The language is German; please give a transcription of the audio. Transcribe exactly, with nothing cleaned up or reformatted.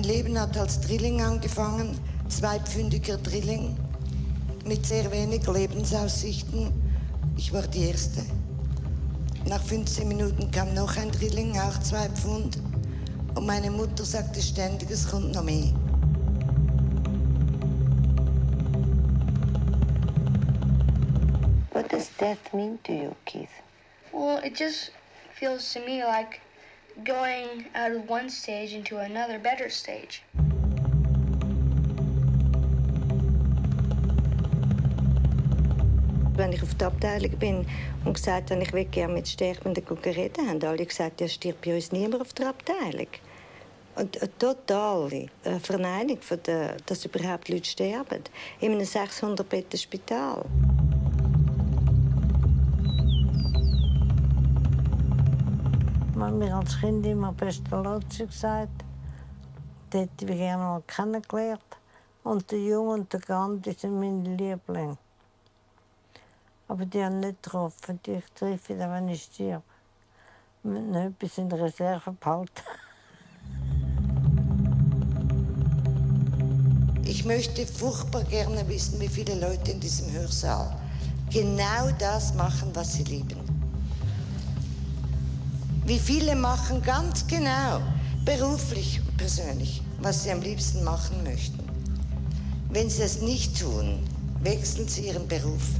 Mein Leben hat als Drilling angefangen, zweipfündiger Drilling, mit sehr wenig Lebensaussichten. Ich war die Erste. Nach fünfzehn Minuten kam noch ein Drilling, auch zwei Pfund. Und meine Mutter sagte ständig, es kommt noch mehr. What does death mean to you, Keith? Well, it just feels to me like going out of one stage into another better stage. Wenn ich auf der Abteilung bin und gesagt habe, ich will gerne mit Sterbenden reden, haben alle gesagt, ja, stirbt bei uns niemand auf der Abteilung. Und eine totale Verneinung, von der, dass überhaupt Leute sterben. In einem sechshundert-Betten-Spital. Wir haben als Kind immer Pestalozzi gesagt. Die hätte ich gerne mal kennengelernt. Und der Junge und der Gandhi sind meine Lieblinge. Aber die haben nicht getroffen. Die treffe ich dann, wenn ich stirb. Wenn ich etwas in der Reserve behalte. Ich möchte furchtbar gerne wissen, wie viele Leute in diesem Hörsaal genau das machen, was sie lieben. Wie viele machen ganz genau, beruflich und persönlich, was sie am liebsten machen möchten. Wenn sie es nicht tun, wechseln sie ihren Beruf.